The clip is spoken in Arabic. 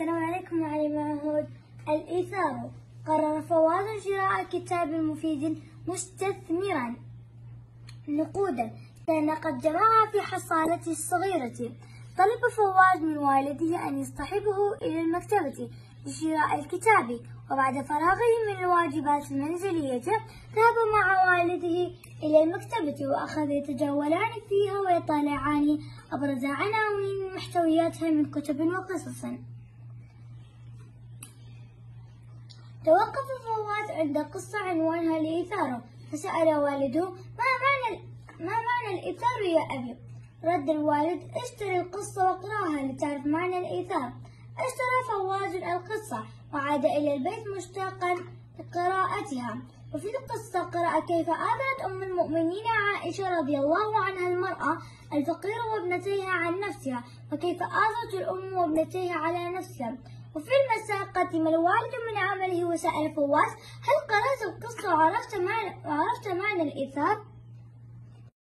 السلام عليكم معلم عهود. الإيثار قرر فواز شراء كتاب مفيد مستثمرا نقودا كان قد جمعها في حصالته الصغيرة. طلب فواز من والده أن يصطحبه إلى المكتبة لشراء الكتاب، وبعد فراغه من الواجبات المنزلية ذهب مع والده إلى المكتبة، وأخذ يتجولان فيها ويطالعان أبرز عناوين محتوياتها من كتب وقصص. توقف فواز عند قصة عنوانها الإيثار، فسأل والده: ما معنى الإيثار يا أبي؟ رد الوالد: اشتري القصة واقرأها لتعرف معنى الإيثار. اشترى فواز القصة وعاد إلى البيت مشتاقا لقراءتها. وفي القصة قرأ كيف آثرت أم المؤمنين عائشة رضي الله عنها المرأة الفقيرة وابنتيها عن نفسها، وكيف آثرت الأم وابنتيها على نفسها. وفي المساء قدم الوالد من عمله وسأل فواز: هل قرأت القصة وعرفت معنى الإيثار؟